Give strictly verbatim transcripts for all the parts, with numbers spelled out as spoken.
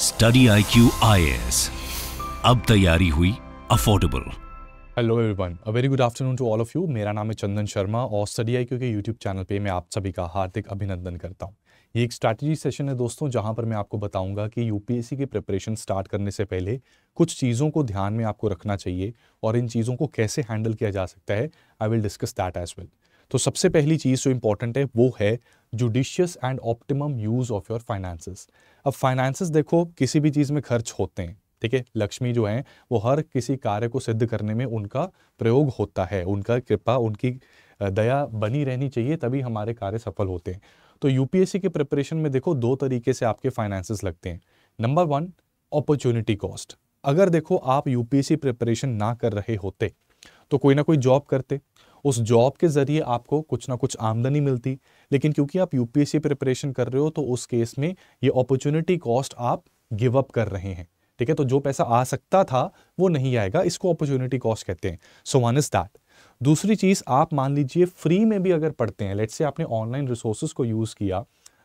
Study I Q I S, अब तैयारी हुई affordable. Hello everyone, a very good afternoon to all of you. मेरा नाम है चंदन शर्मा और स्टडी आई क्यू के यूट्यूब चैनल पे मैं आप सभी का हार्दिक अभिनंदन करता हूँ। ये एक स्ट्रैटेजी सेशन है दोस्तों, जहाँ पर मैं आपको बताऊंगा कि यूपीएससी की प्रिपरेशन स्टार्ट करने से पहले कुछ चीज़ों को ध्यान में आपको रखना चाहिए और इन चीज़ों को कैसे हैंडल किया जा सकता है। I will discuss that as well. तो सबसे पहली चीज़ जो इंपॉर्टेंट है वो है judicious and optimum use of your finances. अब फाइनेंसेस देखो, किसी भी चीज़ में खर्च होते हैं, ठीक है। लक्ष्मी जो है वो हर किसी कार्य को सिद्ध करने में उनका प्रयोग होता है, उनका कृपा, उनकी दया बनी रहनी चाहिए, तभी हमारे कार्य सफल होते हैं। तो यूपीएससी के प्रिपरेशन में देखो दो तरीके से आपके फाइनेंसेस लगते हैं। Number one, opportunity cost. अगर देखो आप यूपीएससी प्रिपरेशन ना कर रहे होते तो कोई ना कोई जॉब करते, उस जॉब के जरिए आपको कुछ ना कुछ आमदनी मिलती, लेकिन क्योंकि आप यूपीएससी प्रिपरेशन कर रहे हो तो उस केस में ये अपॉर्चुनिटी कॉस्ट आप गिव अप कर रहे हैं, ठीक है। तो जो पैसा आ सकता था वो नहीं आएगा, इसको अपॉर्चुनिटी कॉस्ट कहते हैं। So one is that. दूसरी चीज़, आप मान लीजिए फ्री में भी अगर पढ़ते हैं, लेट्स से आपने ऑनलाइन रिसोर्सेज को यूज़ किया,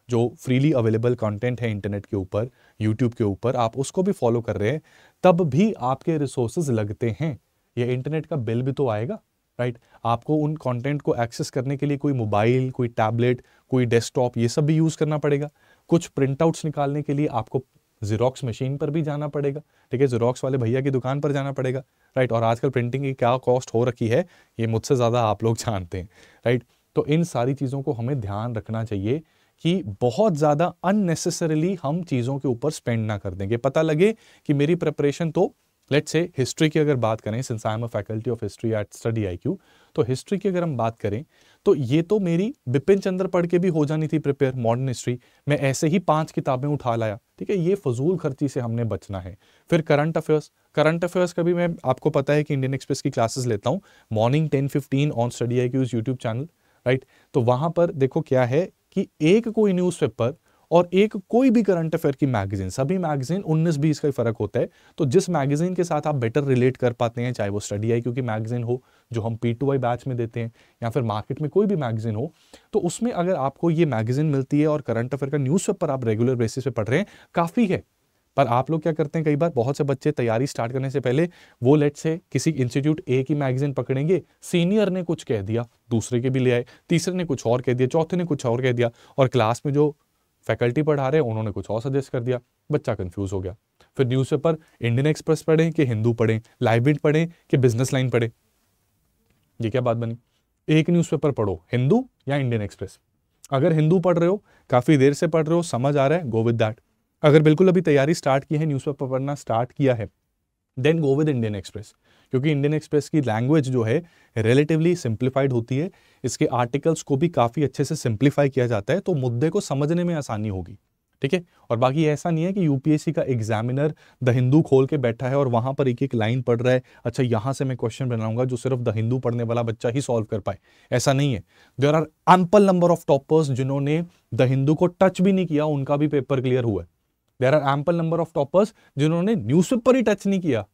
जो फ्रीली अवेलेबल कंटेंट है इंटरनेट के ऊपर, यूट्यूब के ऊपर, आप उसको भी फॉलो कर रहे हैं, तब भी आपके रिसोर्सेज लगते हैं। ये इंटरनेट का बिल भी तो आएगा, राइट। आपको उन कंटेंट को एक्सेस करने के लिए कोई मोबाइल, कोई टैबलेट, कोई डेस्कटॉप, ये सब भी यूज़ करना पड़ेगा। कुछ प्रिंटआउट्स निकालने के लिए आपको ज़ेरॉक्स मशीन पर भी जाना पड़ेगा, ठीक है, ज़ेरॉक्स वाले भैया की दुकान पर जाना पड़ेगा, राइट। और आजकल प्रिंटिंग की क्या कॉस्ट हो रखी है ये मुझसे ज़्यादा आप लोग जानते हैं, राइट। तो इन सारी चीज़ों को हमें ध्यान रखना चाहिए कि बहुत ज़्यादा अननेसेसरीली हम चीज़ों के ऊपर स्पेंड ना कर देंगे। पता लगे कि मेरी प्रिपरेशन, तो लेट्स से हिस्ट्री की अगर बात करें, since I am a faculty of history at study I Q, तो हिस्ट्री की अगर हम बात करें तो ये तो मेरी बिपिन चंद्र पढ़ के भी हो जानी थी प्रिपेयर, मॉडर्न हिस्ट्री। मैं ऐसे ही पांच किताबें उठा लाया, ठीक है। ये फजूल खर्ची से हमने बचना है। फिर करंट अफेयर्स, करंट अफेयर्स का भी मैं, आपको पता है कि इंडियन एक्सप्रेस की क्लासेस लेता हूँ morning ten fifteen on Study IQ's YouTube channel, right. तो वहाँ पर देखो क्या है कि एक कोई न्यूज़पेपर और एक कोई भी करंट अफेयर की मैगजीन, सभी मैगजीन उन्नीस बीस का ही फ़र्क होता है, तो जिस मैगजीन के साथ आप बेटर रिलेट कर पाते हैं, चाहे वो स्टडी आई क्योंकि मैगजीन हो जो हम पी टू आई बैच में देते हैं, या फिर मार्केट में कोई भी मैगजीन हो, तो उसमें अगर आपको ये मैगजीन मिलती है और करंट अफेयर का न्यूज़पेपर आप रेगुलर बेसिस पे पढ़ रहे हैं, काफ़ी है। पर आप लोग क्या करते हैं, कई बार बहुत से बच्चे तैयारी स्टार्ट करने से पहले वो लेट्स से किसी इंस्टीट्यूट ए की मैगजीन पकड़ेंगे, सीनियर ने कुछ कह दिया, दूसरे के भी ले आए, तीसरे ने कुछ और कह दिया, चौथे ने कुछ और कह दिया, और क्लास में जो फैकल्टी पढ़ा रहे हैं उन्होंने कुछ और सजेस्ट कर दिया, बच्चा कंफ्यूज हो गया। फिर न्यूज़पेपर इंडियन एक्सप्रेस पढ़ें कि हिंदू पढ़ें, लाइव पढ़ें कि बिजनेस लाइन पढ़ें, ये क्या बात बनी। एक न्यूज़पेपर पढ़ो, हिंदू या इंडियन एक्सप्रेस। अगर हिंदू पढ़ रहे हो, काफ़ी देर से पढ़ रहे हो, समझ आ रहा है, गो विद दैट। अगर बिल्कुल अभी तैयारी स्टार्ट की है, न्यूज़पेपर पढ़ना स्टार्ट किया है, then go with Indian Express, क्योंकि इंडियन एक्सप्रेस की लैंग्वेज जो है रिलेटिवली सिंप्लीफाइड होती है, इसके आर्टिकल्स को भी काफ़ी अच्छे से सिंप्लीफाई किया जाता है, तो मुद्दे को समझने में आसानी होगी, ठीक है। और बाकी ऐसा नहीं है कि यूपीएससी का एग्जामिनर द हिंदू खोल के बैठा है और वहाँ पर एक एक लाइन पढ़ रहा है, अच्छा यहाँ से मैं क्वेश्चन बनाऊंगा जो सिर्फ द हिंदू पढ़ने वाला बच्चा ही सॉल्व कर पाए, ऐसा नहीं है। There are ample number of toppers जिन्होंने द हिंदू को टच भी नहीं किया, उनका भी पेपर क्लियर हुआ है। There are ample number of toppers जिन्होंने न्यूज़पेपर ही टच नहीं किया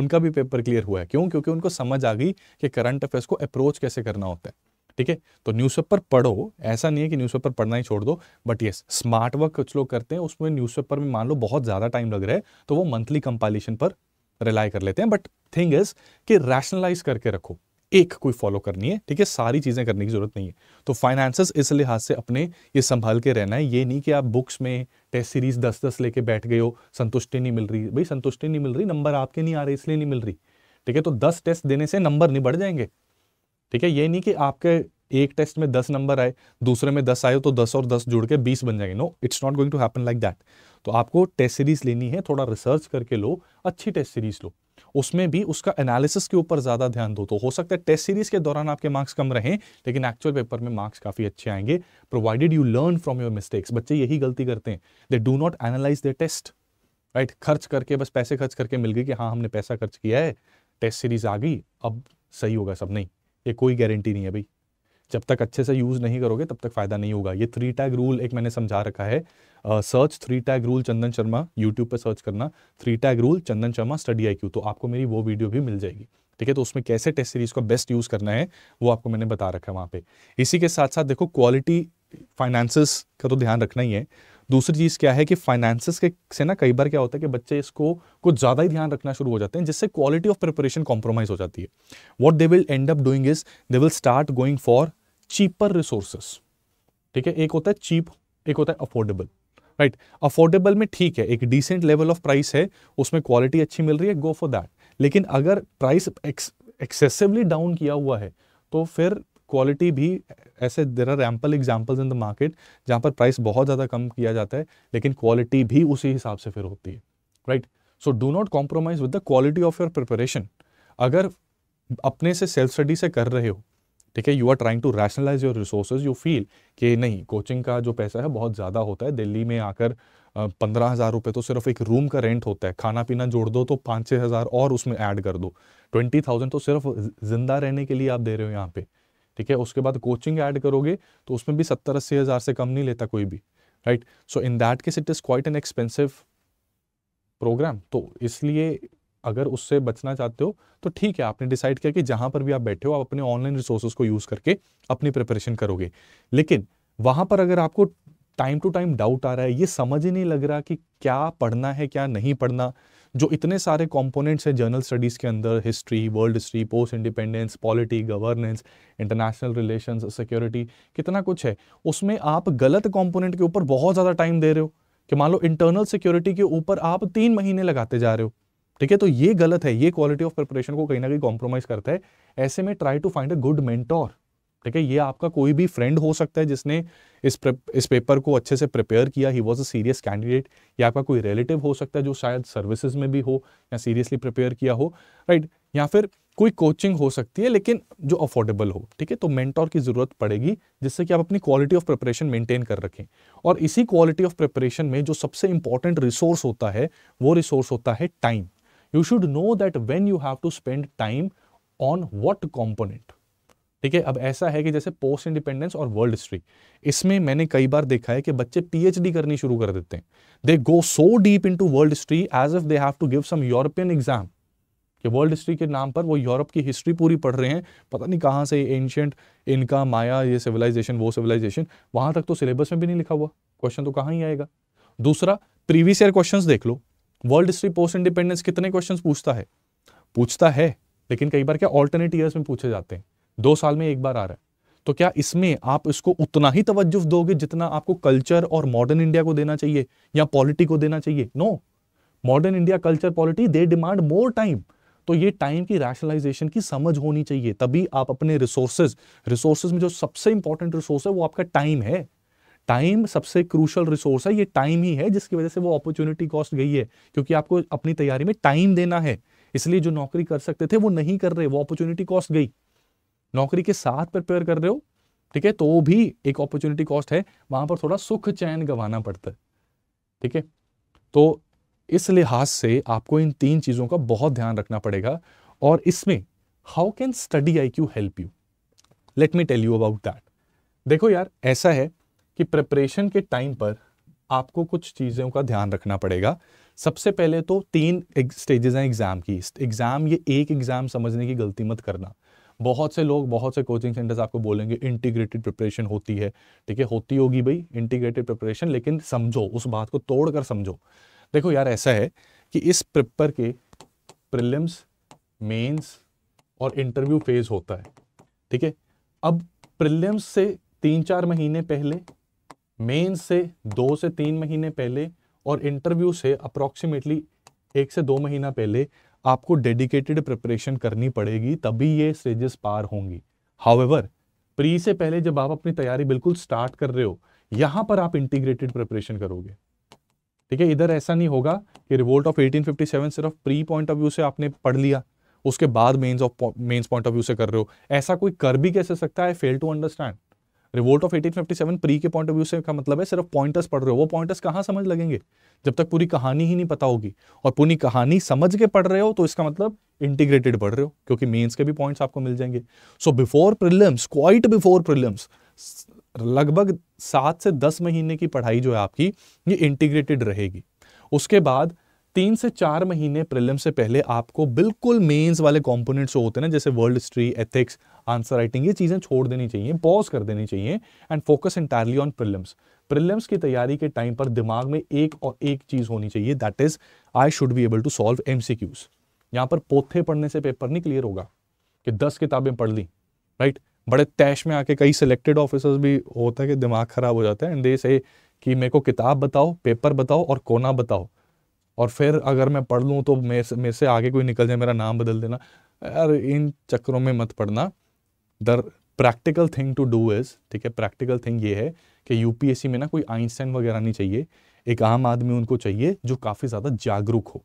उनका भी पेपर क्लियर हुआ है। क्यों? क्योंकि उनको समझ आ गई कि करंट अफेयर्स को अप्रोच कैसे करना होता है, ठीक है। तो न्यूज़पेपर पढ़ो, ऐसा नहीं है कि न्यूज़पेपर पढ़ना ही छोड़ दो, बट यस स्मार्ट वर्क कुछ लोग करते हैं, उसमें न्यूज़पेपर में मान लो बहुत ज़्यादा टाइम लग रहा है तो वो मंथली कंपाइलेशन पर रिलाई कर लेते हैं। बट थिंग इज कि रैशनलाइज करके रखो, एक कोई फॉलो करनी है, ठीक है, सारी चीज़ें करने की ज़रूरत नहीं है। तो फाइनेंसेस इस लिहाज से अपने ये संभाल के रहना है। ये नहीं कि आप बुक्स में टेस्ट सीरीज दस दस लेके बैठ गए हो, संतुष्टि नहीं मिल रही, भाई संतुष्टि नहीं मिल रही, नंबर आपके नहीं आ रहे इसलिए नहीं मिल रही, ठीक है। तो दस टेस्ट देने से नंबर नहीं बढ़ जाएंगे, ठीक है। ये नहीं कि आपके एक टेस्ट में दस नंबर आए, दूसरे में दस आए तो दस और दस जुड़ के बीस बन जाएंगे, no, it's not going to happen like that. तो आपको टेस्ट सीरीज लेनी है, थोड़ा रिसर्च करके लो, अच्छी टेस्ट सीरीज लो, उसमें भी उसका एनालिसिस के ऊपर ज़्यादा ध्यान दो, तो हो सकता है टेस्ट सीरीज के दौरान आपके मार्क्स कम रहें लेकिन एक्चुअल पेपर में मार्क्स काफ़ी अच्छे आएंगे, provided you learn from your mistakes. बच्चे यही गलती करते हैं, they do not analyse the test, right. खर्च करके, बस पैसे खर्च करके मिल गई कि हाँ हमने पैसा खर्च किया है, टेस्ट सीरीज आ गई, अब सही होगा सब, नहीं, ये कोई गारंटी नहीं है भाई। जब तक अच्छे से यूज़ नहीं करोगे तब तक फ़ायदा नहीं होगा। ये थ्री टैग रूल एक मैंने समझा रखा है, search three tag rule Chandan Sharma, YouTube पर सर्च करना three tag rule Chandan Sharma Study I Q, तो आपको मेरी वो वीडियो भी मिल जाएगी, ठीक है। तो उसमें कैसे टेस्ट सीरीज़ का बेस्ट यूज़ करना है वो आपको मैंने बता रखा है वहाँ पे। इसी के साथ साथ देखो क्वालिटी फाइनेंसेस का तो ध्यान रखना ही है, दूसरी चीज़ क्या है कि फाइनेंसेस के से ना कई बार क्या होता है कि बच्चे इसको कुछ ज़्यादा ही ध्यान रखना शुरू हो जाते हैं, जिससे क्वालिटी ऑफ प्रिपरेशन कॉम्प्रोमाइज़ हो जाती है. What they will end up doing is they will start going for cheaper resources. ठीक है, एक होता है चीप, एक होता है अफोर्डेबल. राइट, अफोर्डेबल में ठीक है, एक डिसेंट लेवल ऑफ प्राइस है, उसमें क्वालिटी अच्छी मिल रही है, गो फॉर दैट. लेकिन अगर प्राइस एक्सेसिवली डाउन किया हुआ है तो फिर क्वालिटी भी ऐसे, there are ample examples in the market जहाँ पर प्राइस बहुत ज़्यादा कम किया जाता है लेकिन क्वालिटी भी उसी हिसाब से फिर होती है. Right, so do not compromise with the quality of your preparation. अगर अपने से सेल्फ स्टडी से कर रहे हो, ठीक है, you are trying to rationalise your resources, you feel कि नहीं, कोचिंग का जो पैसा है बहुत ज़्यादा होता है, दिल्ली में आकर पंद्रह हज़ार रुपये तो सिर्फ एक रूम का रेंट होता है, खाना पीना जोड़ दो तो पाँच छः हज़ार और उसमें ऐड कर दो, ट्वेंटी थाउजेंड तो सिर्फ जिंदा रहने के लिए आप दे रहे हो यहाँ पे. ठीक है, उसके बाद कोचिंग ऐड करोगे तो उसमें भी सत्तर अस्सी हज़ार से कम नहीं लेता कोई भी. Right, so in that case it is quite an expensive programme. तो इसलिए अगर उससे बचना चाहते हो तो ठीक है, आपने डिसाइड किया कि जहाँ पर भी आप बैठे हो आप अपने ऑनलाइन रिसोर्सेज को यूज़ करके अपनी प्रिपरेशन करोगे. लेकिन वहाँ पर अगर आपको टाइम टू टाइम डाउट आ रहा है, ये समझ ही नहीं लग रहा कि क्या पढ़ना है क्या नहीं पढ़ना, जो इतने सारे कंपोनेंट्स हैं जर्नल स्टडीज़ के अंदर, history, world history, post independence, polity, governance, international relations, security, कितना कुछ है, उसमें आप गलत कंपोनेंट के ऊपर बहुत ज़्यादा टाइम दे रहे हो. कि मान लो इंटरनल सिक्योरिटी के ऊपर आप तीन महीने लगाते जा रहे हो. ठीक है, तो ये गलत है, ये क्वालिटी ऑफ प्रिपरेशन को कहीं ना कहीं कॉम्प्रोमाइज़ करता है. ऐसे में try to find a good mentor. ठीक है, ये आपका कोई भी फ्रेंड हो सकता है जिसने इस इस पेपर को अच्छे से प्रिपेयर किया, he was a serious candidate, या आपका कोई रिलेटिव हो सकता है जो शायद सर्विसेज में भी हो या सीरियसली प्रिपेयर किया हो. राइट, या फिर कोई कोचिंग हो सकती है लेकिन जो अफोर्डेबल हो. ठीक है, तो मेंटोर की ज़रूरत पड़ेगी जिससे कि आप अपनी क्वालिटी ऑफ प्रिपरेशन मेंटेन कर रखें. और इसी क्वालिटी ऑफ प्रिपरेशन में जो सबसे इंपॉर्टेंट रिसोर्स होता है वो रिसोर्स होता है time. You should know that when you have to spend time on what component. ठीक है, अब ऐसा है कि जैसे पोस्ट इंडिपेंडेंस और वर्ल्ड हिस्ट्री, इसमें मैंने कई बार देखा है कि बच्चे पीएचडी करनी शुरू कर देते हैं. They go so deep into world history as if they have to give some European exam, कि वर्ल्ड हिस्ट्री के नाम पर वो यूरोप की हिस्ट्री पूरी पढ़ रहे हैं, पता नहीं कहाँ से एंशियंट इनका माया, ये सिविलाइजेशन वो सिविलाइजेशन, वहाँ तक तो सिलेबस में भी नहीं लिखा हुआ, क्वेश्चन तो कहाँ ही आएगा. दूसरा, प्रीवियस ईयर क्वेश्चन देख लो. वर्ल्ड हिस्ट्री पोस्ट इंडिपेंडेंस कितने क्वेश्चन पूछता है, पूछता है लेकिन कई बार क्या ऑल्टरनेट ईयर्स में पूछे जाते हैं, दो साल में एक बार आ रहा है. तो क्या इसमें आप इसको उतना ही तवज्जो दोगे जितना आपको कल्चर और मॉडर्न इंडिया को देना चाहिए या पॉलिटी को देना चाहिए? No, modern India, culture, polity, they demand more time. तो ये टाइम की रैशनलाइजेशन की समझ होनी चाहिए, तभी आप अपने रिसोर्सेज रिसोर्सेज में जो सबसे इंपॉर्टेंट रिसोर्स है वो आपका टाइम है. टाइम सबसे क्रूशल रिसोर्स है, ये टाइम ही है जिसकी वजह से वो अपॉर्चुनिटी कॉस्ट गई है, क्योंकि आपको अपनी तैयारी में टाइम देना है. इसलिए जो नौकरी कर सकते थे वो नहीं कर रहे, वो अपॉर्चुनिटी कॉस्ट गई. नौकरी के साथ प्रिपेयर कर रहे हो, ठीक है, तो भी एक अपॉर्चुनिटी कॉस्ट है, वहां पर थोड़ा सुख चैन गंवाना पड़ता है. ठीक है, तो इस लिहाज से आपको इन तीन चीज़ों का बहुत ध्यान रखना पड़ेगा. और इसमें how can Study I Q help you, let me tell you about that. देखो यार, ऐसा है कि प्रिपरेशन के टाइम पर आपको कुछ चीज़ों का ध्यान रखना पड़ेगा. सबसे पहले तो तीन स्टेजेस हैं एग्ज़ाम की. एग्ज़ाम ये एक एग्ज़ाम समझने की गलती मत करना. बहुत से लोग, बहुत से कोचिंग सेंटर्स आपको बोलेंगे इंटीग्रेटेड प्रिपरेशन होती है. ठीक है, होती होगी भाई इंटीग्रेटेड प्रिपरेशन, लेकिन समझो उस बात को, तोड़ कर समझो. देखो यार, ऐसा है कि इस पेपर के प्रीलिम्स, मेंस और इंटरव्यू फेज होता है. ठीक है, अब प्रीलिम्स से तीन चार महीने पहले, मेंस से दो से तीन महीने पहले और इंटरव्यू से अप्रॉक्सीमेटली एक से दो महीना पहले आपको डेडिकेटेड प्रिपरेशन करनी पड़ेगी, तभी ये स्टेजेस पार होंगी. हाउएवर, प्री से पहले जब आप अपनी तैयारी बिल्कुल स्टार्ट कर रहे हो, यहाँ पर आप इंटीग्रेटेड प्रिपरेशन करोगे. ठीक है, इधर ऐसा नहीं होगा कि revolt of eighteen fifty seven सिर्फ प्री पॉइंट ऑफ व्यू से आपने पढ़ लिया, उसके बाद mains of mains point of view से कर रहे हो. ऐसा कोई कर भी कैसे सकता है? Fail to understand. Revolt of eighteen fifty seven pre के पॉइंट ऑफ व्यू से का मतलब है सिर्फ पॉइंटर्स पढ़ रहे हो. वो पॉइंटर्स कहाँ समझ लगेंगे जब तक पूरी कहानी ही नहीं पता होगी. और पूरी कहानी समझ के पढ़ रहे हो तो इसका मतलब इंटीग्रेटेड पढ़ रहे हो, क्योंकि मेंस के भी पॉइंट्स आपको मिल जाएंगे. So before prelims, quite before prelims, लगभग सात से दस महीने की पढ़ाई जो है आपकी, ये इंटीग्रेटेड रहेगी. उसके बाद तीन से चार महीने प्रीलिम से पहले आपको बिल्कुल मेंस वाले कंपोनेंट्स होते हैं ना, जैसे world history, ethics, answer writing, ये चीज़ें छोड़ देनी चाहिए, पॉज कर देनी चाहिए and focus entirely on prelims. Prelims की तैयारी के टाइम पर दिमाग में एक और एक चीज़ होनी चाहिए, that is I should be able to solve MCQs. यहाँ पर पोथे पढ़ने से पेपर नहीं क्लियर होगा कि दस किताबें पढ़ ली, राइट। बड़े तैश में आके कई सिलेक्टेड ऑफिसर्स भी होता है कि दिमाग खराब हो जाता है एंड दे से कि मेरे को किताब बताओ, पेपर बताओ और कोना बताओ, और फिर अगर मैं पढ़ लूँ तो मेरे मेरे से आगे कोई निकल जाए मेरा नाम बदल देना। यार इन चक्करों में मत पड़ना। The practical thing to do is, ठीक है, प्रैक्टिकल थिंग ये है कि यूपीएससी में ना कोई आइंस्टाइन वगैरह नहीं चाहिए, एक आम आदमी उनको चाहिए जो काफ़ी ज़्यादा जागरूक हो,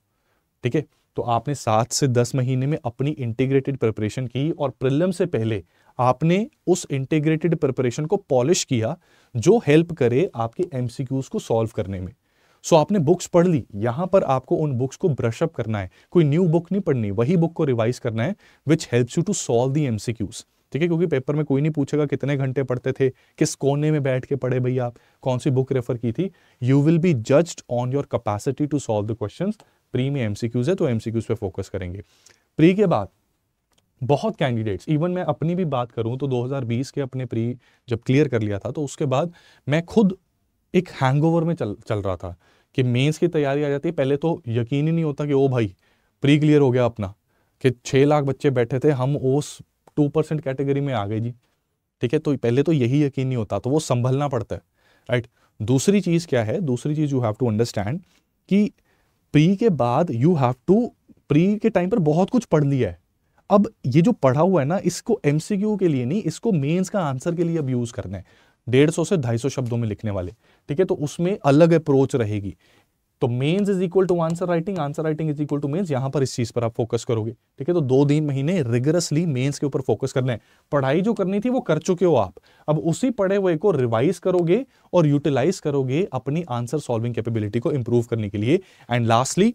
ठीक है। तो आपने सात से दस महीने में अपनी इंटीग्रेटेड प्रिपरेशन की और प्रीलिम से पहले आपने उस इंटीग्रेटेड प्रिपरेशन को पॉलिश किया जो हेल्प करे आपके एमसीक्यूज को सॉल्व करने में। सो आपने बुक्स पढ़ ली, यहाँ पर आपको उन बुक्स को ब्रशअप करना है, कोई न्यू बुक नहीं पढ़नी, वही बुक को रिवाइज करना है which helps you to solve the MCQs, ठीक है। क्योंकि पेपर में कोई नहीं पूछेगा कितने घंटे पढ़ते थे, किस कोने में बैठ के पढ़े भैया आप, कौन सी बुक रेफर की थी। You will be judged on your capacity to solve the questions. Pre में एमसीक्यूज है तो एमसीक्यूज पे फोकस करेंगे। प्री के बाद बहुत कैंडिडेट्स, इवन मैं अपनी भी बात करूं तो दो हज़ार बीस के अपने प्री जब क्लियर कर लिया था तो उसके बाद मैं खुद एक हैंगओवर में चल चल रहा था कि मेंस की तैयारी आ जाती है, पहले तो यकीन ही नहीं होता कि ओ भाई प्री क्लियर हो गया अपना, कि छः लाख बच्चे बैठे थे, हम उस टू परसेंट कैटेगरी में आ गए जी, ठीक है। तो पहले तो यही यकीन नहीं होता, तो वो संभलना पड़ता है, राइट। दूसरी चीज़ क्या है, दूसरी चीज़ यू हैव टू अंडरस्टैंड कि प्री के बाद यू हैव टू, प्री के टाइम पर बहुत कुछ पढ़ लिया है, अब ये जो पढ़ा हुआ है ना इसको एमसीक्यू के लिए नहीं, इसको मेंस का आंसर के लिए अब यूज़ करना है। डेढ़ सौ से ढाई सौ शब्दों में लिखने वाले, ठीक है, तो उसमें अलग अप्रोच रहेगी। तो mains is equal to answer writing, answer writing is equal to mains, यहाँ पर इस चीज़ पर आप फोकस करोगे, ठीक है। तो दो तीन महीने रिगरसली मेंस के ऊपर फोकस करना है। पढ़ाई जो करनी थी वो कर चुके हो आप, अब उसी पढ़े हुए को रिवाइज करोगे और यूटिलाइज करोगे अपनी आंसर सॉल्विंग कैपेबिलिटी को इंप्रूव करने के लिए। एंड लास्टली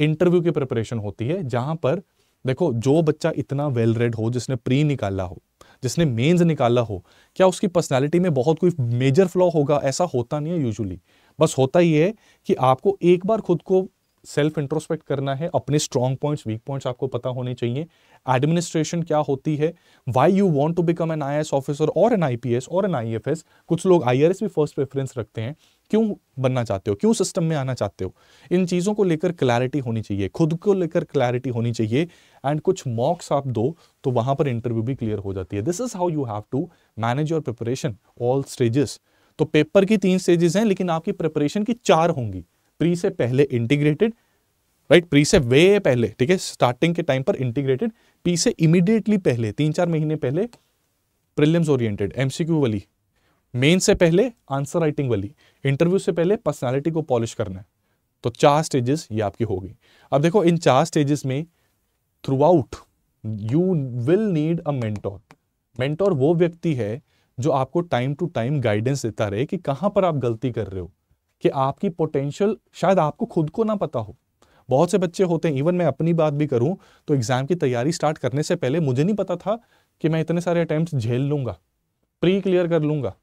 इंटरव्यू की प्रिपरेशन होती है, जहाँ पर देखो जो बच्चा इतना वेल रेड हो, जिसने प्री निकाला हो, जिसने मेंस निकाला हो, क्या उसकी पर्सनालिटी में बहुत कोई मेजर फ्लॉ होगा? ऐसा होता नहीं है यूजुअली। बस होता ही है कि आपको एक बार खुद को सेल्फ इंट्रोस्पेक्ट करना है, अपने स्ट्रॉन्ग पॉइंट्स, वीक पॉइंट्स आपको पता होने चाहिए। एडमिनिस्ट्रेशन क्या होती है, why you want to become an IAS officer और एन आईपीएस और एन आईएफएस। कुछ लोग आईआरएस भी फर्स्ट प्रेफरेंस रखते हैं, क्यों बनना चाहते हो, क्यों सिस्टम में आना चाहते हो, इन चीज़ों को लेकर क्लैरिटी होनी चाहिए, खुद को लेकर क्लैरिटी होनी चाहिए। एंड कुछ मॉक्स आप दो तो वहाँ पर इंटरव्यू भी क्लियर हो जाती है। This is how you have to manage your preparation all stages. तो पेपर की तीन स्टेजेस हैं, लेकिन आपकी प्रिपरेशन की चार होंगी। प्री से पहले इंटीग्रेटेड, राइट, प्री से वे पहले, ठीक है, स्टार्टिंग के टाइम पर इंटीग्रेटेड, पी से इमीडिएटली पहले तीन चार महीने पहले प्रीलिम्स ओरिएंटेड एमसीक्यू वाली, मेन से पहले आंसर राइटिंग वाली, इंटरव्यू से पहले पर्सनालिटी को पॉलिश करना है। तो चार स्टेजेस ये आपकी होगी। अब देखो इन चार स्टेजेस में throughout you will need a mentor. Mentor वो व्यक्ति है जो आपको टाइम टू टाइम गाइडेंस देता रहे कि कहाँ पर आप गलती कर रहे हो, कि आपकी पोटेंशियल शायद आपको खुद को ना पता हो। बहुत से बच्चे होते हैं, इवन मैं अपनी बात भी करूं तो एग्ज़ाम की तैयारी स्टार्ट करने से पहले मुझे नहीं पता था कि मैं इतने सारे अटैम्प्ट्स झेल लूँगा, प्री क्लियर कर लूँगा,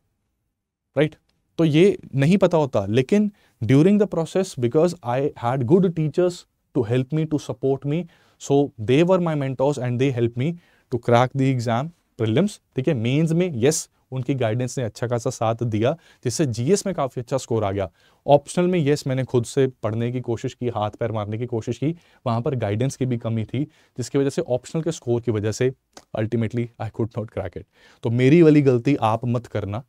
राइट। तो ये नहीं पता होता, लेकिन during the process because I had good teachers to help me, to support me, so they were my mentors and they help me to crack the exam prelims, ठीक है। मेन्स में येस उनकी गाइडेंस ने अच्छा खासा साथ दिया, जिससे जीएस में काफ़ी अच्छा स्कोर आ गया। ऑप्शनल में यस मैंने खुद से पढ़ने की कोशिश की, हाथ पैर मारने की कोशिश की, वहाँ पर गाइडेंस की भी कमी थी, जिसकी वजह से ऑप्शनल के स्कोर की वजह से ultimately I could not crack it. तो मेरी वाली गलती आप मत करना,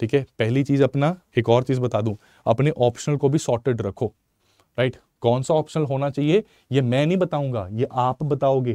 ठीक है, पहली चीज़। अपना एक और चीज़ बता दूँ, अपने ऑप्शनल को भी सॉर्टेड रखो, राइट। कौन सा ऑप्शनल होना चाहिए ये मैं नहीं बताऊँगा, ये आप बताओगे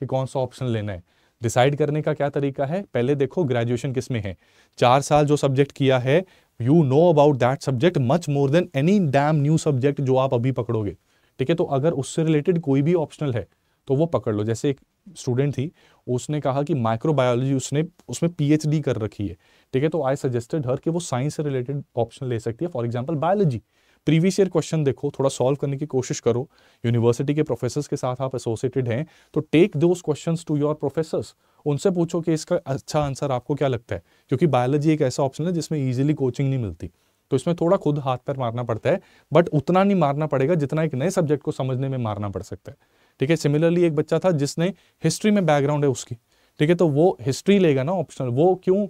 कि कौन सा ऑप्शनल लेना है। डिसाइड करने का क्या तरीका है, पहले देखो ग्रेजुएशन किस में है। चार साल जो सब्जेक्ट किया है, you know about that subject much more than any damn new subject जो आप अभी पकड़ोगे, ठीक है। तो अगर उससे रिलेटेड कोई भी ऑप्शनल है तो वो पकड़ लो। जैसे एक स्टूडेंट थी, उसने कहा कि माइक्रोबायोलॉजी, उसने उसमें पीएचडी कर रखी है, ठीक है। तो आई सजेस्टेड हर कि वो साइंस से रिलेटेड ऑप्शनल ले सकती है, for example biology. Previous year question देखो, थोड़ा सॉल्व करने की कोशिश करो। यूनिवर्सिटी के प्रोफेसर्स के साथ आप एसोसिएटेड हैं, तो take those questions to your professors, उनसे पूछो कि इसका अच्छा आंसर आपको क्या लगता है, क्योंकि बायोलॉजी एक ऐसा ऑप्शन है जिसमें ईजिली कोचिंग नहीं मिलती, तो इसमें थोड़ा खुद हाथ पैर मारना पड़ता है, बट उतना नहीं मारना पड़ेगा जितना एक नए सब्जेक्ट को समझने में मारना पड़ सकता है। ठीक है, सिमिलरली एक बच्चा था जिसने हिस्ट्री में बैकग्राउंड है उसकी, ठीक है, तो वो हिस्ट्री लेगा ना ऑप्शनल, वो क्यों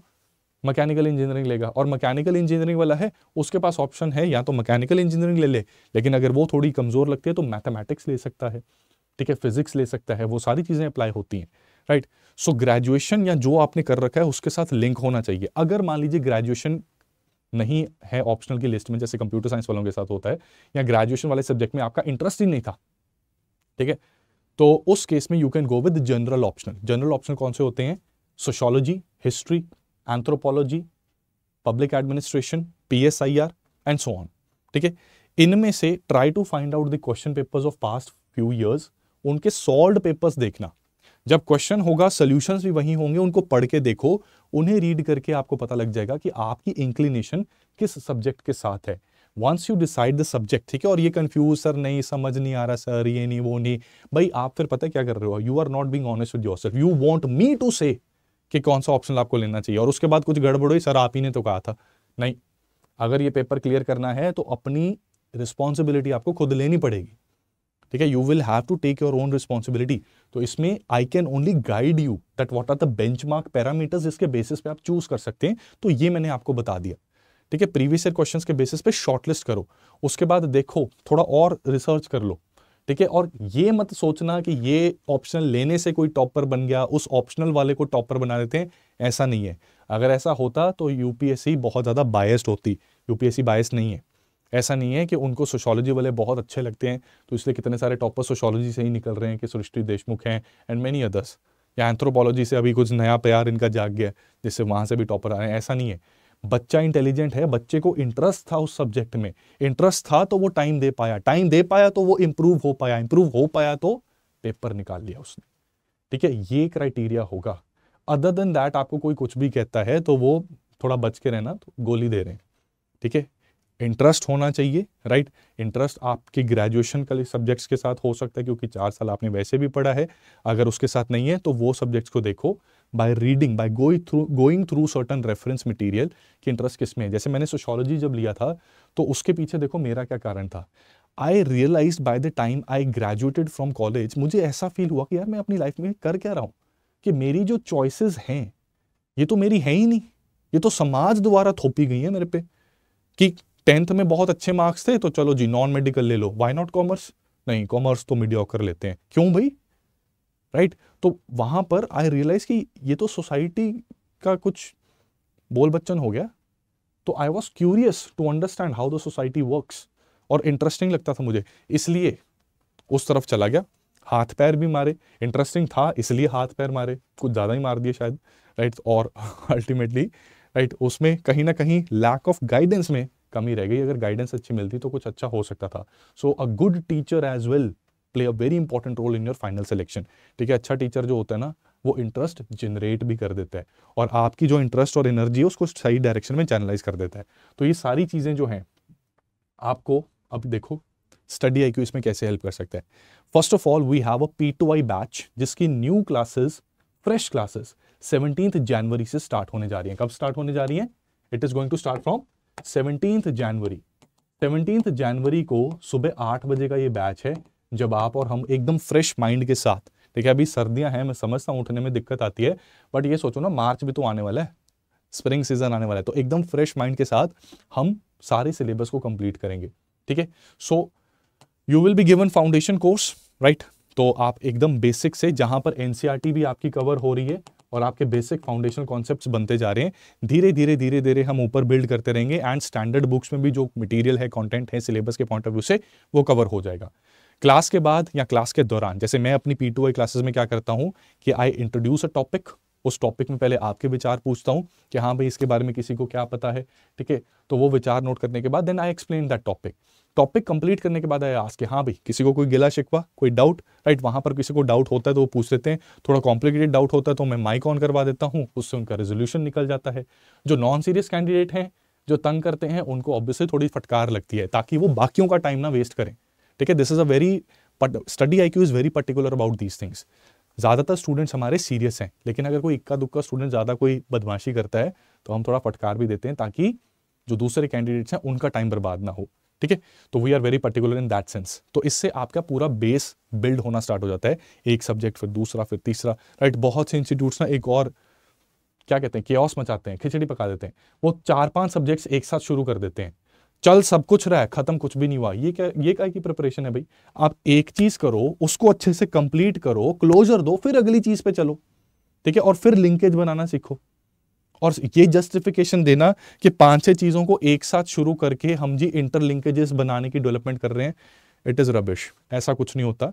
मैकेनिकल इंजीनियरिंग लेगा, और मैकेनिकल इंजीनियरिंग वाला है उसके पास ऑप्शन है या तो मैकेनिकल इंजीनियरिंग ले ले, लेकिन अगर वो थोड़ी कमजोर लगती है तो मैथमेटिक्स ले सकता है, ठीक है, फिजिक्स ले सकता है, वो सारी चीज़ें अप्लाई होती हैं। राइट, सो ग्रेजुएशन या जो आपने कर रखा है उसके साथ लिंक होना चाहिए। अगर मान लीजिए ग्रेजुएशन नहीं है ऑप्शनल की लिस्ट में, जैसे कंप्यूटर साइंस वालों के साथ होता है, या ग्रेजुएशन वाले सब्जेक्ट में आपका इंटरेस्ट ही नहीं था, ठीक है, तो उस केस में you can go with general optional. General optional कौन से होते हैं? Sociology, history, anthropology, public administration, PSIR and so on. ठीक है, इनमें से try to find out the question papers of past few years, उनके सॉल्व्ड पेपर्स देखना। जब क्वेश्चन होगा सॉल्यूशंस भी वही होंगे, उनको पढ़ के देखो, उन्हें रीड करके आपको पता लग जाएगा कि आपकी इंक्लिनेशन किस सब्जेक्ट के साथ है। Once you decide the subject, ठीक है, और ये कंफ्यूज सर नहीं समझ नहीं आ रहा सर ये नहीं वो नहीं, भाई आप फिर पता है क्या कर रहे हो, you are not being honest with yourself. You want me to say कि कौन सा ऑप्शन आपको लेना चाहिए, और उसके बाद कुछ गड़बड़ हुई सर आप ही ने तो कहा था। नहीं, अगर ये पेपर क्लियर करना है तो अपनी रिस्पॉन्सिबिलिटी आपको खुद लेनी पड़ेगी, ठीक है, you will have to take your own responsibility. तो इसमें I can only guide you that what are the benchmark parameters जिसके बेसिस पे आप चूज कर सकते हैं, तो ये मैंने आपको बता दिया। ठीक है, प्रीवियस ईयर क्वेश्चंस के बेसिस पे शॉर्टलिस्ट करो, उसके बाद देखो थोड़ा और रिसर्च कर लो, ठीक है, और ये मत सोचना कि ये ऑप्शनल लेने से कोई टॉपर बन गया, उस ऑप्शनल वाले को टॉपर बना देते हैं, ऐसा नहीं है। अगर ऐसा होता तो यूपीएससी बहुत ज़्यादा बायस्ड होती। यूपीएससी बायस्ड नहीं है, ऐसा नहीं है कि उनको सोशोलॉजी वाले बहुत अच्छे लगते हैं तो इसलिए कितने सारे टॉपर सोशोलॉजी से ही निकल रहे हैं, कि सृष्टि देशमुख हैं एंड मेनी अदर्स, या एंथ्रोपोलॉजी से अभी कुछ नया प्यार इनका जाग गया जिससे वहाँ से भी टॉपर आ रहे हैं, ऐसा नहीं है। बच्चा इंटेलिजेंट है, बच्चे को इंटरेस्ट था उस सब्जेक्ट में, इंटरेस्ट था तो वो टाइम दे पाया, टाइम दे पाया तो वो इम्प्रूव हो पाया, इम्प्रूव हो पाया तो पेपर निकाल लिया उसने। ठीक है, ये क्राइटेरिया होगा। अदर देन दैट आपको कोई कुछ भी कहता है तो वो थोड़ा बच के रहना, तो गोली दे रहे हैं। ठीक है, इंटरेस्ट होना चाहिए। राइट, इंटरेस्ट आपके ग्रेजुएशन के सब्जेक्ट्स के साथ हो सकता है क्योंकि चार साल आपने वैसे भी पढ़ा है, अगर उसके साथ नहीं है तो वो सब्जेक्ट्स को देखो by reading, by going through going through certain reference material कि इंटरेस्ट किस में है। जैसे मैंने सोशोलॉजी जब लिया था तो उसके पीछे देखो मेरा क्या कारण था। I realise by the time I graduated from college, मुझे ऐसा फील हुआ कि यार मैं अपनी लाइफ में कर क्या रहा हूँ, कि मेरी जो चॉइसेस हैं ये तो मेरी हैं ही नहीं, ये तो समाज द्वारा थोपी गई है मेरे पे। कि टेंथ में बहुत अच्छे मार्क्स थे तो चलो जी नॉन मेडिकल ले लो, वाई नॉट कॉमर्स, नहीं कॉमर्स तो मीडियोकर लेते हैं, क्यों भाई। Right right? तो वहाँ पर आई रियलाइज कि ये तो सोसाइटी का कुछ बोल बच्चन हो गया। तो I was curious to understand how the society works, और इंटरेस्टिंग लगता था मुझे इसलिए उस तरफ चला गया। हाथ पैर भी मारे, इंटरेस्टिंग था इसलिए हाथ पैर मारे, कुछ ज़्यादा ही मार दिए शायद। Right right? और अल्टीमेटली राइट right? उसमें कहीं ना कहीं लैक ऑफ गाइडेंस में कमी रह गई। अगर गाइडेंस अच्छी मिलती तो कुछ अच्छा हो सकता था। So a good teacher as well play a very important role in your final selection. ठीक है, अच्छा टीचर जो होता है ना वो इंटरेस्ट जनरेट भी कर देता है और आपकी जो इंटरेस्ट और एनर्जी है उसको सही डायरेक्शन में चैनलाइज कर देता है। तो ये सारी चीज़ें जो हैं आपको अब देखो स्टडी आई क्यू इसमें कैसे हेल्प कर सकता है। First of all we have a P two I batch जिसकी new classes, fresh classes seventeenth जनवरी से स्टार्ट होने जा रही हैं। कब स्टार्ट होने जा रही हैं? It is going to start from seventeenth January. Seventeenth जनवरी को सुबह आठ बजे का ये बैच है, जब आप और हम एकदम फ्रेश माइंड के साथ, ठीक है, अभी सर्दियां हैं मैं समझता हूँ उठने में दिक्कत आती है, बट ये सोचो ना मार्च भी तो आने वाला है, स्प्रिंग सीजन आने वाला है, तो एकदम फ्रेश माइंड के साथ हम सारे सिलेबस को कंप्लीट करेंगे। ठीक है, so you will be given foundation course. Right, तो आप एकदम बेसिक से, जहाँ पर एनसीईआरटी भी आपकी कवर हो रही है और आपके बेसिक फाउंडेशनल कॉन्सेप्ट्स बनते जा रहे हैं, धीरे धीरे धीरे धीरे हम ऊपर बिल्ड करते रहेंगे एंड स्टैंडर्ड बुक्स में भी जो मटेरियल है, कंटेंट है सिलेबस के पॉइंट ऑफ व्यू से, वो कवर हो जाएगा। क्लास के बाद या क्लास के दौरान, जैसे मैं अपनी पी टू आई क्लासेस में क्या करता हूँ कि आई इंट्रोड्यूस अ टॉपिक, उस टॉपिक में पहले आपके विचार पूछता हूँ कि हाँ भाई इसके बारे में किसी को क्या पता है। ठीक है, तो वो विचार नोट करने के बाद then I explain that topic. Topic complete करने के बाद आई आस्क कि हाँ भाई किसी को कोई गिला शिकवा, कोई डाउट। राइट, वहाँ पर किसी को डाउट होता है तो वो पूछ लेते हैं, थोड़ा कॉम्प्लिकेटेड डाउट होता है तो मैं माइक ऑन करवा देता हूँ, उससे उनका रेजोल्यूशन निकल जाता है। जो नॉन सीरियस कैंडिडेट हैं, जो तंग करते हैं, उनको ऑब्वियसली थोड़ी फटकार लगती है ताकि वो बाकियों का टाइम ना वेस्ट करें। ठीक है, this is a very study I Q is very particular about these things. ज़्यादातर स्टूडेंट्स हमारे सीरियस हैं, लेकिन अगर कोई इक्का दुक्का स्टूडेंट ज़्यादा कोई बदमाशी करता है तो हम थोड़ा फटकार भी देते हैं ताकि जो दूसरे कैंडिडेट्स हैं उनका टाइम बर्बाद ना हो, ठीक है। तो we are very particular in that sense. तो इससे आपका पूरा बेस बिल्ड होना स्टार्ट हो जाता है, एक सब्जेक्ट फिर दूसरा फिर तीसरा, राइट। बहुत से इंस्टीट्यूट्स ना एक और क्या कहते हैं, केओस मचाते हैं, खिचड़ी पका देते हैं। वो चार पांच सब्जेक्ट्स एक साथ शुरू कर देते हैं, चल सब कुछ रहा है, खत्म कुछ भी नहीं हुआ। ये क्या, ये क्या की प्रिपरेशन है भाई? आप एक चीज करो, उसको अच्छे से कंप्लीट करो, क्लोजर दो, फिर अगली चीज पे चलो, ठीक है। और फिर लिंकेज बनाना सीखो। और ये जस्टिफिकेशन देना कि पांच छह चीजों को एक साथ शुरू करके हम जी इंटरलिंकेजेस बनाने की डेवलपमेंट कर रहे हैं, इट इज रबिश। ऐसा कुछ नहीं होता,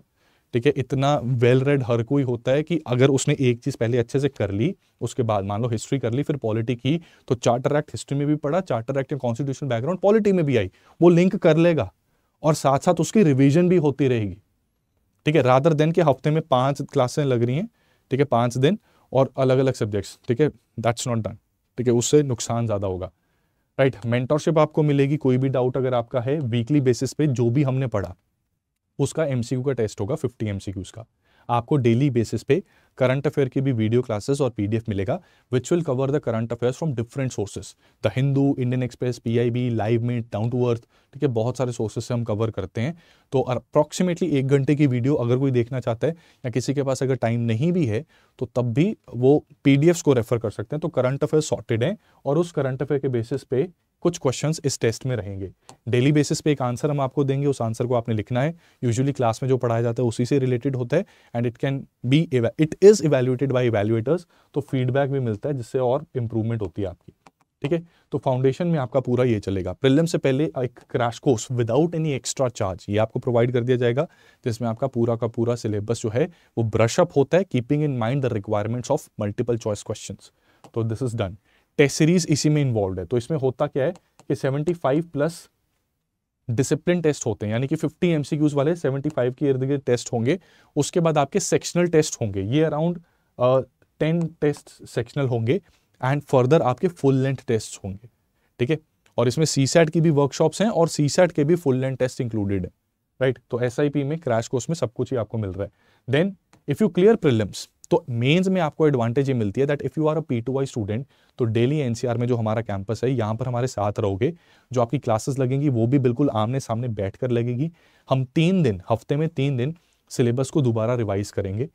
ठीक है। इतना वेल रेड हर कोई होता है कि अगर उसने एक चीज पहले अच्छे से कर ली, उसके बाद मान लो हिस्ट्री कर ली, फिर पॉलिटी की, तो चार्टर एक्ट हिस्ट्री में भी पढ़ा, charter act constitution background polity में भी आई, वो लिंक कर लेगा और साथ साथ उसकी रिविजन भी होती रहेगी, ठीक है। रादर देन के हफ्ते में पांच क्लासें लग रही हैं, ठीक है, पांच दिन और अलग अलग सब्जेक्ट्स, ठीक है, दैट्स नॉट डन, ठीक है। उससे नुकसान ज़्यादा होगा, राइट। मेंटरशिप आपको मिलेगी, कोई भी डाउट अगर आपका है वीकली बेसिस पे जो भी हमने पढ़ा उसका एमसीक्यू का टेस्ट होगा, फिफ्टी एमसीक्यूज का। आपको डेली बेसिस पे करंट अफेयर की भी वीडियो क्लासेस और पीडीएफ मिलेगा, which will cover the current affairs from different sources, the Hindu, Indian Express, PIB, live में, डाउन टू अर्थ, ठीक है, बहुत सारे सोर्सेज से हम कवर करते हैं। तो अप्रॉक्सीमेटली एक घंटे की वीडियो अगर कोई देखना चाहता है, या किसी के पास अगर टाइम नहीं भी है तो तब भी वो पीडीएफ्स को रेफर कर सकते हैं। तो करंट अफेयर सॉर्टेड हैं और उस करंट अफेयर के बेसिस पे कुछ क्वेश्चंस इस टेस्ट में रहेंगे। डेली बेसिस पे एक आंसर हम आपको देंगे, उस आंसर को आपने लिखना है। यूजुअली क्लास में जो पढ़ाया जाता है उसी से रिलेटेड होता है, and it can be it is evaluated by evaluators. तो फीडबैक भी मिलता है जिससे और इंप्रूवमेंट होती है आपकी, ठीक है। तो फाउंडेशन में आपका पूरा ये चलेगा। प्रीलिम से पहले एक crash course without any extra charge ये आपको प्रोवाइड कर दिया जाएगा, जिसमें आपका पूरा का पूरा सिलेबस जो है वो ब्रशअप होता है, keeping in mind the requirements of multiple choice questions. तो this is done. Test series इसी में इन्वॉल्व है। तो इसमें होता क्या है कि पचहत्तर प्लस डिसिप्लिन टेस्ट होते हैं, यानी कि पचास एमसीक्यूज वाले पचहत्तर के इर्द गिर्द टेस्ट होंगे। उसके बाद आपके सेक्शनल टेस्ट होंगे, ये अराउंड दस टेस्ट सेक्शनल होंगे, एंड फर्दर आपके फुल लेंथ टेस्ट होंगे, ठीक है। और इसमें सीसैट की भी वर्कशॉप्स हैं और सीसैट के भी फुल लेंथ टेस्ट इंक्लूडेड है, राइट। तो एसआईपी में क्रैश कोर्स में सब कुछ ही आपको मिल रहा है। Then if you clear prelims तो मेंस में आपको एडवांटेज ये मिलती है that if you are a P two I student, तो डेली एनसीआर में जो हमारा कैंपस है यहाँ पर हमारे साथ रहोगे। जो आपकी क्लासेस लगेंगी वो भी बिल्कुल आमने सामने बैठकर लगेगी। हम तीन दिन हफ्ते में तीन दिन सिलेबस को दोबारा रिवाइज करेंगे।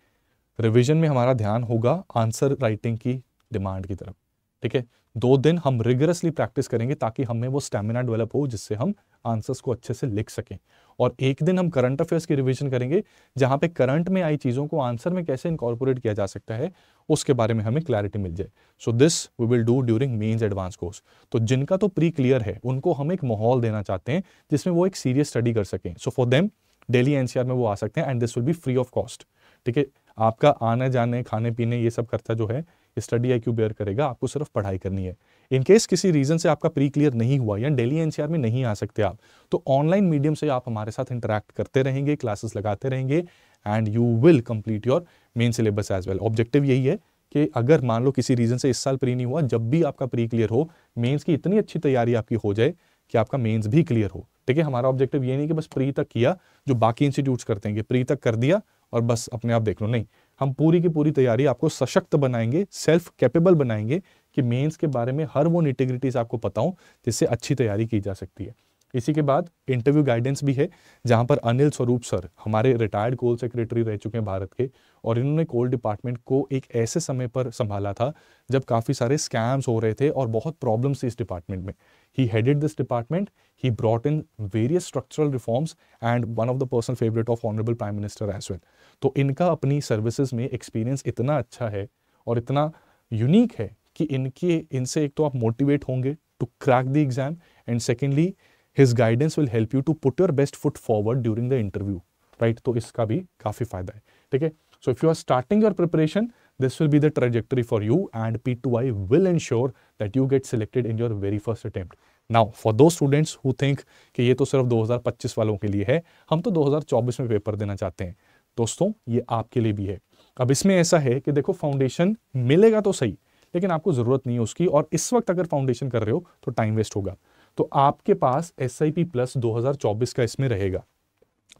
रिवीजन में हमारा ध्यान होगा आंसर राइटिंग की डिमांड की तरफ, ठीक है। दो दिन हम रिगरसली प्रैक्टिस करेंगे ताकि हमें वो स्टेमिना डेवलप हो जिससे हम आंसर्स को अच्छे से लिख सकें। और एक दिन हम करंट अफेयर्स की रिवीजन करेंगे, जहां पे करंट में आई चीज़ों को आंसर में कैसे इनकॉर्पोरेट किया जा सकता है उसके बारे में हमें क्लैरिटी मिल जाए। So this we will do during mains advance course. तो जिनका तो प्री क्लियर है उनको हम एक माहौल देना चाहते हैं जिसमें वो एक सीरियस स्टडी कर सकें। So for them daily NCR में वो आ सकते हैं and this will be free of cost, ठीक है। आपका आने जाने खाने पीने ये सब खर्चा जो है स्टडी आई क्यू बेयर करेगा, आपको सिर्फ पढ़ाई करनी है। इनकेस किसी रीजन से आपका प्री क्लियर नहीं हुआ या डेली एनसीआर में नहीं आ सकते आप, तो ऑनलाइन मीडियम से आप हमारे साथ इंटरेक्ट करते रहेंगे, क्लासेस लगाते रहेंगे, and you will complete your main syllabus as well. Objective यही है कि अगर मान लो किसी रीजन से इस साल प्री नहीं हुआ, जब भी आपका प्री क्लियर हो, मेन्स की इतनी अच्छी तैयारी आपकी हो जाए कि आपका मेन्स भी क्लियर हो, ठीक है। हमारा ऑब्जेक्टिव ये नहीं कि बस प्री तक किया, जो बाकी इंस्टीट्यूट्स करते हैं प्री तक कर दिया और बस अपने आप देख लो। नहीं, हम पूरी की पूरी तैयारी आपको सशक्त बनाएंगे, सेल्फ कैपेबल बनाएंगे कि मेंस के बारे में हर वो निटिग्रिटीज आपको पता हो जिससे अच्छी तैयारी की जा सकती है। इसी के बाद इंटरव्यू गाइडेंस भी है, जहां पर अनिल स्वरूप सर हमारे रिटायर्ड कोल सेक्रेटरी रह चुके हैं भारत के, और इन्होंने कोल डिपार्टमेंट को एक ऐसे समय पर संभाला था जब काफ़ी सारे स्कैम्स हो रहे थे और बहुत प्रॉब्लम्स थी इस डिपार्टमेंट में। He headed this department, he brought in various structural reforms, and one of the personal favourite of honourable prime minister as well. तो इनका अपनी सर्विसेज में एक्सपीरियंस इतना अच्छा है और इतना यूनिक है कि इनके इनसे एक तो आप मोटिवेट होंगे to crack the exam, and secondly His guidance will help you to put your best foot forward during the interview, right? तो इसका भी काफ़ी फायदा है, ठीक है। So if you are starting your preparation, this will be the trajectory for you, and P two I will ensure that you get selected in your very first attempt. Now for those students who think कि ये तो सिर्फ दो हज़ार पच्चीस वालों के लिए है, हम तो दो हज़ार चौबीस में पेपर देना चाहते हैं, दोस्तों ये आपके लिए भी है। अब इसमें ऐसा है कि देखो, फाउंडेशन मिलेगा तो सही, लेकिन आपको ज़रूरत नहीं है उसकी, और इस वक्त अगर फाउंडेशन कर रहे हो तो टाइम वेस्ट होगा। तो आपके पास एस आई पी प्लस दो हज़ार चौबीस का इसमें रहेगा,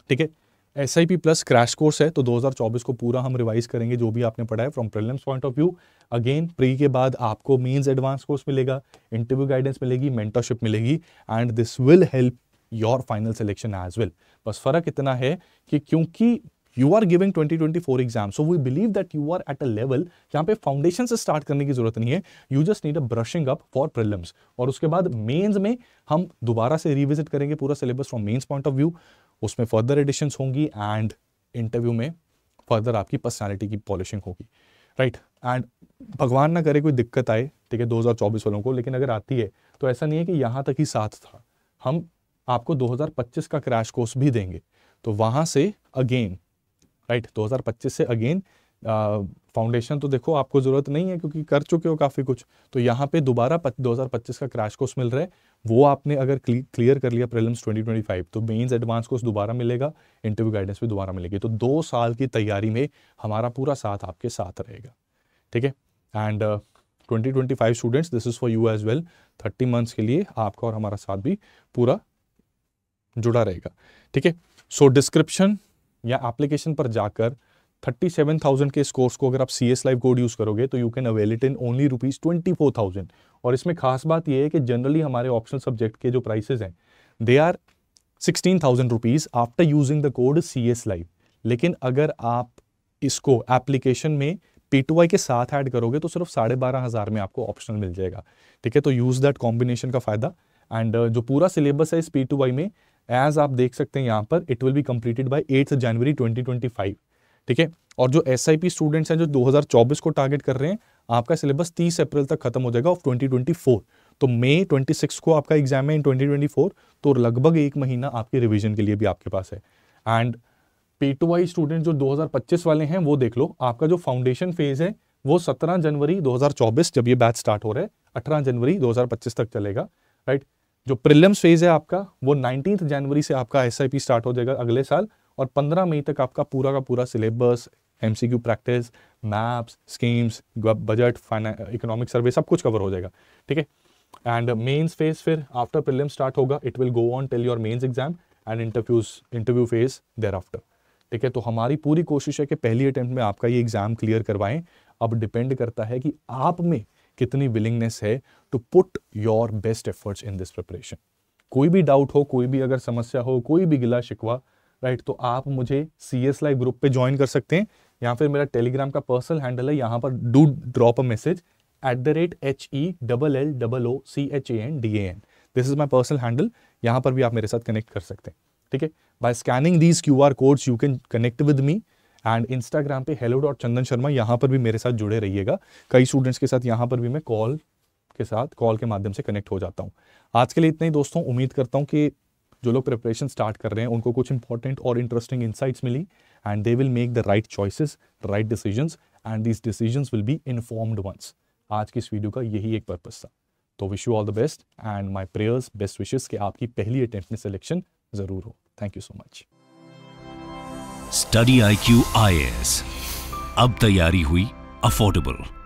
ठीक है। S I P plus crash course है, तो दो हज़ार चौबीस को पूरा हम रिवाइज करेंगे जो भी आपने पढ़ा है from prelims point of view. Again pre के बाद आपको मेंस एडवांस कोर्स मिलेगा, इंटरव्यू गाइडेंस मिलेगी, मेंटरशिप मिलेगी, and this will help your final selection as well. बस फर्क इतना है कि क्योंकि you are giving twenty twenty four exam, so we believe that you are at a level जहाँ पे फाउंडेशन से स्टार्ट करने की जरूरत नहीं है, you just need a brushing up for prelims. और उसके बाद मेंस में हम दोबारा से रिविजिट करेंगे पूरा syllabus from mains point of view, उसमें फर्दर एडिशंस होंगी एंड इंटरव्यू में फर्दर आपकी पर्सनालिटी की पॉलिशिंग होगी, राइट। एंड भगवान ना करे कोई दिक्कत आए, ठीक है, दो हज़ार चौबीस वालों को, लेकिन अगर आती है तो ऐसा नहीं है कि यहाँ तक ही साथ था, हम आपको दो हज़ार पच्चीस का क्रैश कोर्स भी देंगे, तो वहाँ से अगेन, राइट, दो हज़ार पच्चीस से अगेन फाउंडेशन तो देखो आपको ज़रूरत नहीं है क्योंकि कर चुके हो काफ़ी कुछ, तो यहाँ पे दोबारा दो हज़ार पच्चीस का क्रैश कोर्स मिल रहा है, वो आपने अगर क्लियर कर लिया प्रीलिम्स ट्वेंटी ट्वेंटी फाइव तो मेंस एडवांस कोर्स दोबारा मिलेगा, इंटरव्यू गाइडेंस भी दोबारा मिलेगी। तो दो साल की तैयारी में हमारा पूरा साथ आपके साथ रहेगा, ठीक है। And twenty twenty five students, this is for you as well, thirty months के लिए आपका और हमारा साथ भी पूरा जुड़ा रहेगा, ठीक है। सो डिस्क्रिप्शन या एप्लीकेशन पर जाकर थर्टी सेवन थाउजेंड के इस कोर्स को अगर आप C S live code use करोगे तो you can avail it in only rupees twenty four thousand. और इसमें खास बात यह है कि जनरली हमारे ऑप्शनल सब्जेक्ट के जो प्राइसेज हैं they are sixteen thousand rupees after using the code C S live, लेकिन अगर आप इसको एप्लीकेशन में पी टू आई के साथ ऐड करोगे तो सिर्फ साढ़े बारह हज़ार में आपको ऑप्शनल मिल जाएगा, ठीक है। तो यूज़ दैट कॉम्बिनेशन का फ़ायदा। एंड uh, जो पूरा सिलेबस है इस पी टू आई में, एज आप देख सकते हैं यहाँ पर, it will be completed by eighth January twenty twenty five, ठीक है। और जो एसआईपी स्टूडेंट्स हैं जो दो हज़ार चौबीस को टारगेट कर रहे हैं, आपका सिलेबस तीस अप्रैल तक खत्म हो जाएगा ऑफ ट्वेंटी ट्वेंटी फोर। तो मई छब्बीस को आपका एग्जाम है इन ट्वेंटी ट्वेंटी फोर, तो लगभग एक महीना आपके रिवीजन के लिए भी आपके पास है। And P two I student जो दो हज़ार पच्चीस वाले हैं वो देख लो, आपका जो फाउंडेशन फेज है वो सत्रह जनवरी दो हज़ार चौबीस जब ये बैच स्टार्ट हो रहा है अठारह जनवरी दो हज़ार पच्चीस तक चलेगा, राइट। जो प्रीलिम्स फेज है आपका वो नाइनटीन्थ जनवरी से आपका एसआईपी स्टार्ट हो जाएगा अगले साल, और पंद्रह मई तक आपका पूरा का पूरा syllabus, MCQ practice, maps, schemes, budget, finance, economic survey सब कुछ कवर हो जाएगा, ठीक है। एंड मेंस फेज फिर आफ्टर प्रीलिम्स स्टार्ट होगा, it will go on till your mains exam and interviews interview phase thereafter, ठीक है। तो हमारी पूरी कोशिश है कि पहली अटैम्प्ट में आपका ये एग्जाम क्लियर करवाएं। अब डिपेंड करता है कि आप में कितनी विलिंगनेस है to put your best efforts in this preparation. कोई भी डाउट हो, कोई भी अगर समस्या हो, कोई भी गिला शिकवा, राइट, तो आप मुझे सी एस लाइव ग्रुप पे ज्वाइन कर सकते हैं, या फिर मेरा टेलीग्राम का पर्सनल हैंडल है, यहाँ पर do drop a message at the rate H E double L double O C H A N D A N, this is my personal handle, यहाँ पर भी आप मेरे साथ कनेक्ट कर सकते हैं, ठीक है। By scanning these Q R codes you can connect with me. And Instagram पे हेलो डॉट चंदन शर्मा, यहाँ पर भी मेरे साथ जुड़े रहिएगा। कई स्टूडेंट्स के साथ यहाँ पर भी मैं कॉल के साथ कॉल के माध्यम से कनेक्ट हो जाता हूँ। आज के लिए इतना ही दोस्तों, उम्मीद करता हूँ कि जो लोग प्रिपरेशन स्टार्ट कर रहे हैं उनको कुछ इंपॉर्टेंट और इंटरेस्टिंग इंसाइट्स मिली, and they will make the right choices, right decisions, and these decisions will be informed ones. आज की इस वीडियो का यही एक पर्पस था। तो wish you all the best and my prayers, best wishes कि आपकी पहली अटेम्प्ट में सिलेक्शन जरूर हो। Thank you so much. Study I Q I A S, अब तैयारी हुई अफोर्डेबल।